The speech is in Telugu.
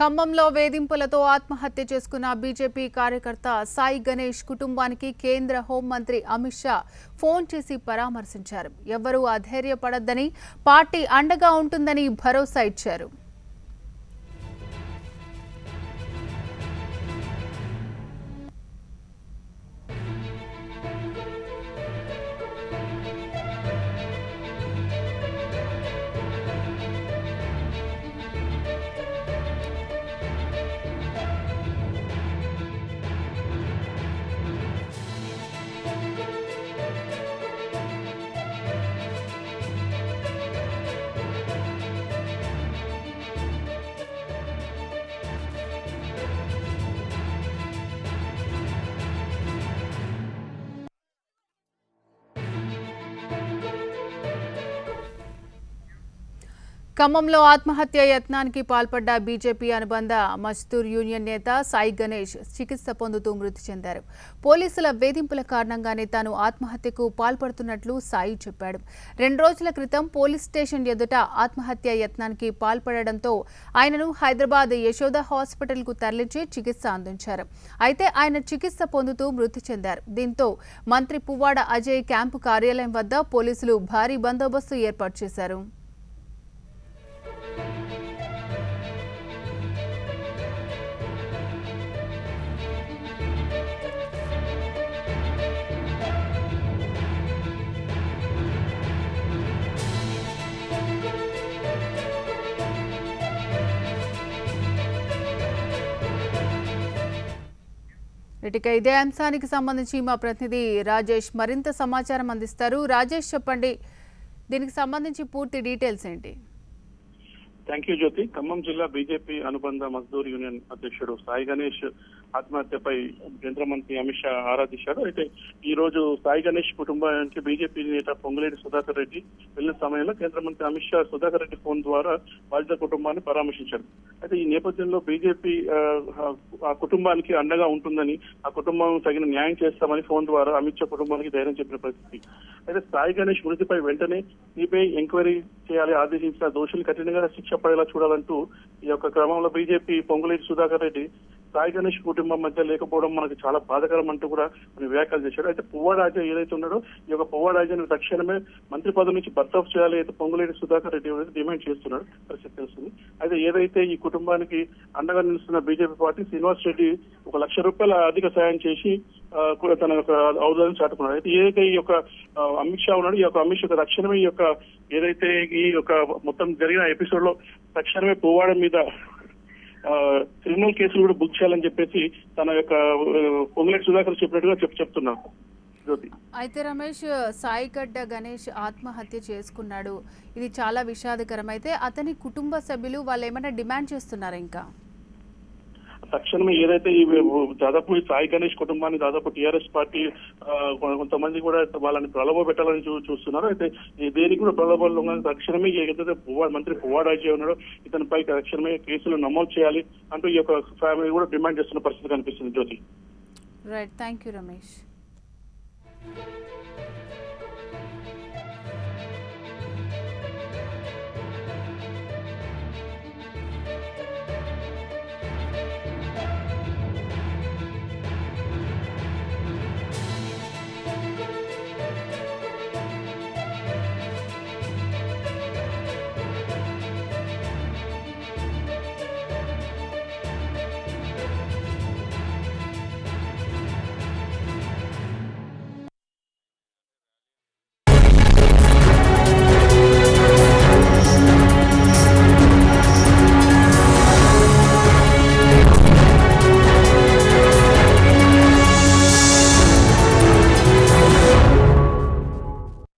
ఖమ్మంలో వేధింపులతో ఆత్మహత్య చేసుకున్న బీజేపీ కార్యకర్త సాయి గణేష్ కుటుంబానికి కేంద్ర హోంమంత్రి అమిత్ షా ఫోన్ చేసి పరామర్శించారు. ఎవరూ అధైర్యపడొద్దని, పార్టీ అండగా ఉంటుందని భరోసా ఇచ్చారు. ఖమ్మంలో ఆత్మహత్య యత్నానికి పాల్పడ్డ బీజేపీ అనుబంధ మజ్దూర్ యూనియన్ నేత సాయి గణేష్ చికిత్స పొందుతూ మృతి చెందారు. పోలీసుల వేధింపుల కారణంగానే తాను ఆత్మహత్యకు పాల్పడుతున్నట్లు సాయి చెప్పాడు. 2 రోజుల క్రితం పోలీస్ స్టేషన్ ఎదుట ఆత్మహత్య యత్నానికి పాల్పడడంతో ఆయనను హైదరాబాద్ యశోదా హాస్పిటల్కు తరలించి చికిత్స అందించారు. అయితే ఆయన చికిత్స పొందుతూ మృతి చెందారు. దీంతో మంత్రి పువ్వాడ అజయ్ క్యాంపు కార్యాలయం వద్ద పోలీసులు భారీ బందోబస్తు ఏర్పాటు చేశారు. ఇక ఇదే అంశానికి సంబంధించి మా ప్రతినిధి రాజేష్ మరింత సమాచారం అందిస్తారు. రాజేష్ చెప్పండి, దీనికి సంబంధించి పూర్తి డీటెయిల్స్ ఏంటి? థ్యాంక్ యూ జ్యోతి. ఖమ్మం జిల్లా బీజేపీ అనుబంధ మజ్దూర్ యూనియన్ అధ్యక్షుడు సాయి గణేష్ ఆత్మహత్యపై కేంద్ర మంత్రి అమిత్ షా ఆరాధించారు. అయితే ఈ రోజు సాయి గణేష్ కుటుంబానికి బీజేపీ నేత పొంగులేటి సుధాకర్ రెడ్డి వెళ్లిన సమయంలో కేంద్ర మంత్రి అమిత్ షా సుధాకర్ రెడ్డి ఫోన్ ద్వారా బాధిత కుటుంబాన్ని పరామర్శించారు. అయితే ఈ నేపథ్యంలో బీజేపీ ఆ కుటుంబానికి అండగా ఉంటుందని, ఆ కుటుంబం తగిన న్యాయం చేస్తామని ఫోన్ ద్వారా అమిత్ షా కుటుంబానికి ధైర్యం చెప్పిన పరిస్థితి. అయితే సాయి గణేష్ మృతిపై వెంటనే సిబిఐ ఎంక్వైరీ చేయాలి, ఆదేశించిన దోషులు కఠినంగా శిక్ష పడేలా చూడాలంటూ ఈ యొక్క క్రమంలో బీజేపీ పొంగులేటి సుధాకర్ రెడ్డి సాయి గణేష్ కుటుంబం మధ్య లేకపోవడం మనకు చాలా బాధకరం అంటూ కూడా కొన్ని వ్యాఖ్యలు చేశాడు. అయితే పువ్వాడ ఏదైతే ఉన్నాడో ఈ యొక్క పువ్వాడ తక్షణమే మంత్రి పదవి నుంచి బర్త్ ఆఫ్ చేయాలి, అయితే పొంగులేటి సుధాకర్ రెడ్డి డిమాండ్ చేస్తున్నాడు పరిస్థితి తెలుస్తుంది. అయితే ఏదైతే ఈ కుటుంబానికి అండగా నిలుస్తున్న బీజేపీ పార్టీ శ్రీనివాస్ రెడ్డి ₹1,00,000 అధిక సాయం చేసి కూడా తన యొక్క ఔదార్యం చాటుకున్నాడు. అయితే ఏదైతే ఈ యొక్క అమిత్ షా ఉన్నాడు, ఈ యొక్క అమిత్ షా తక్షణమే ఈ యొక్క ఏదైతే ఈ యొక్క మొత్తం జరిగిన ఎపిసోడ్ లో తక్షణమే పువ్వాడ మీద క్రిమినల్ కేసులు కూడా బుక్ చేయాలని చెప్పేసి తన యొక్క పొంగులేటి సుధాకర్ చెప్పినట్టుగా చెప్తున్నాను. అయితే రమేష్, సాయిగడ్డ గణేష్ ఆత్మహత్య చేసుకున్నాడు, ఇది చాలా విషాదకరం. అయితే అతని కుటుంబ సభ్యులు వాళ్ళు ఏమైనా డిమాండ్ చేస్తున్నారు? ఇంకా తక్షణమే ఏదైతే ఈ దాదాపు సాయి గణేష్ కుటుంబాన్ని దాదాపు టీఆర్ఎస్ పార్టీ కొంతమంది కూడా వాళ్ళని ప్రలోభ పెట్టాలని చూస్తున్నారు. అయితే దేనికి కూడా ప్రలోభాలు తక్షణమే ఏదైతే మంత్రి పువ్వాడ అజయ్ ఉన్నాడో ఇతనిపై తక్షణమే కేసులు నమోదు చేయాలి అంటూ ఈ యొక్క ఫ్యామిలీ కూడా డిమాండ్ చేస్తున్న పరిస్థితి కనిపిస్తుంది Jyothi. Right, thank you Ramesh.